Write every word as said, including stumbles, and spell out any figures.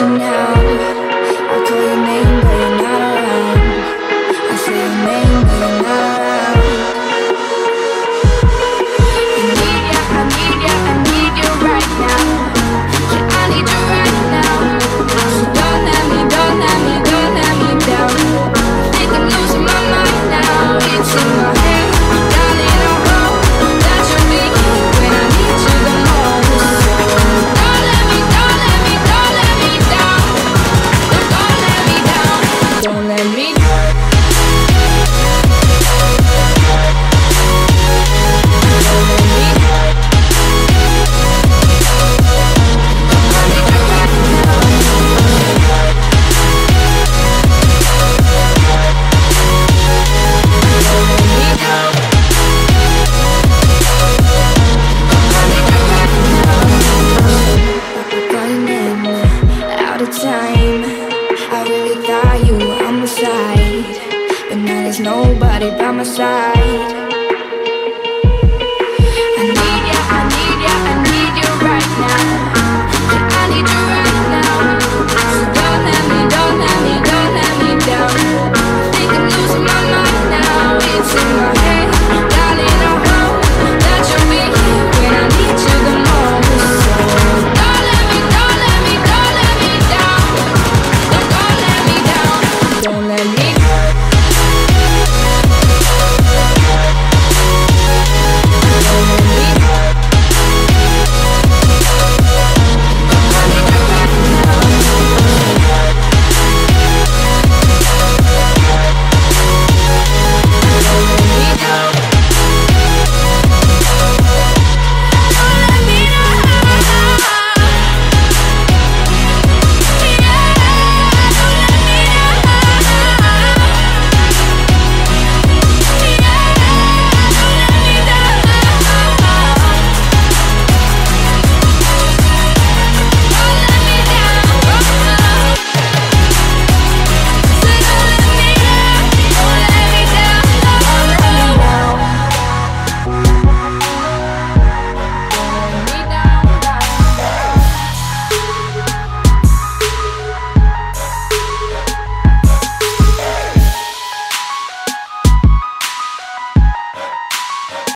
you now.